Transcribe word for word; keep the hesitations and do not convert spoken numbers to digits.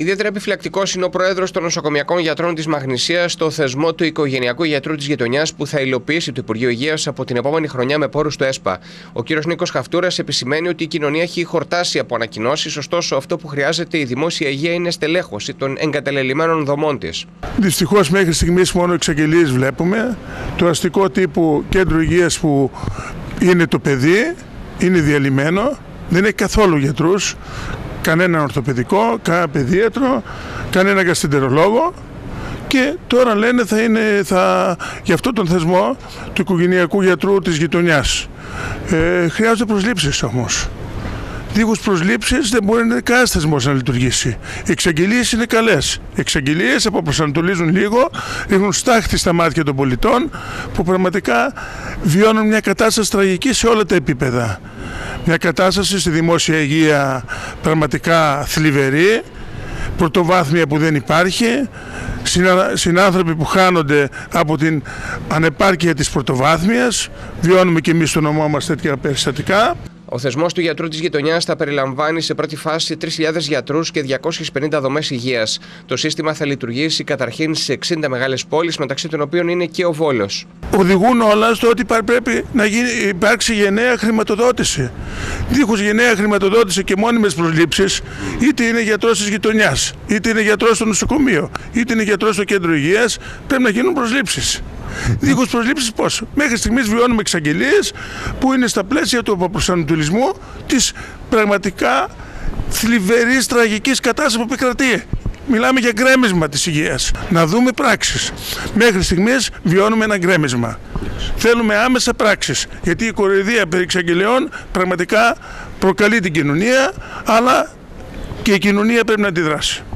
Ιδιαίτερα επιφυλακτικός είναι ο πρόεδρος των νοσοκομιακών γιατρών της Μαγνησίας στο θεσμό του οικογενειακού γιατρού της γειτονιάς που θα υλοποιήσει το Υπουργείο Υγείας από την επόμενη χρονιά με πόρους του ΕΣΠΑ. Ο κ. Νίκος Χαυτούρας επισημαίνει ότι η κοινωνία έχει χορτάσει από ανακοινώσεις, ωστόσο αυτό που χρειάζεται η δημόσια υγεία είναι στελέχωση των εγκαταλελειμμένων δομών της. Δυστυχώς μέχρι στιγμής μόνο εξαγγελίες βλέπουμε. Το αστικό τύπου κέντρο υγείας που είναι το παιδί είναι διαλυμένο, δεν έχει καθόλου γιατρούς. Κανένα ορθοπαιδικό, κανένα παιδίατρο, κανένα γαστεντερολόγο και τώρα λένε θα είναι θα, για αυτόν τον θεσμό του οικογενειακού γιατρού της γειτονιάς. Ε, χρειάζονται προσλήψεις όμως. Δίχως προσλήψεις δεν μπορεί να κανένας θεσμός να λειτουργήσει. Οι εξαγγελίες είναι καλές. Οι εξαγγελίες αποπροσανατολίζουν λίγο, έχουν στάχτη στα μάτια των πολιτών που πραγματικά βιώνουν μια κατάσταση τραγική σε όλα τα επίπεδα. Μια κατάσταση στη δημόσια υγεία πραγματικά θλιβερή, πρωτοβάθμια που δεν υπάρχει, συνάνθρωποι που χάνονται από την ανεπάρκεια της πρωτοβάθμιας, βιώνουμε και εμείς στο νομό μας τέτοια περιστατικά. Ο θεσμός του γιατρού της γειτονιάς θα περιλαμβάνει σε πρώτη φάση τρεις χιλιάδες γιατρούς και διακόσιες πενήντα δομές υγείας. Το σύστημα θα λειτουργήσει καταρχήν σε εξήντα μεγάλες πόλεις, μεταξύ των οποίων είναι και ο Βόλος. Οδηγούν όλα στο ότι πρέπει να γίνει, υπάρξει γενναία χρηματοδότηση. Δίχως γενναία χρηματοδότηση και μόνιμες προσλήψεις, είτε είναι γιατρός της γειτονιάς, είτε είναι γιατρός στο νοσοκομείο, είτε είναι γιατρός στο κέντρο υγείας, πρέπει να γίνουν προσλήψεις. Δίχως προσλήψεις πώς. Μέχρι στιγμής βιώνουμε εξαγγελίες που είναι στα πλαίσια του αποπροσανατολισμού της πραγματικά θλιβερής τραγικής κατάστασης που επικρατεί. Μιλάμε για γκρέμισμα της υγείας. Να δούμε πράξεις. Μέχρι στιγμής βιώνουμε ένα γκρέμισμα. Θέλουμε άμεσα πράξεις. Γιατί η κοροϊδία περί εξαγγελιών πραγματικά προκαλεί την κοινωνία, αλλά και η κοινωνία πρέπει να αντιδράσει.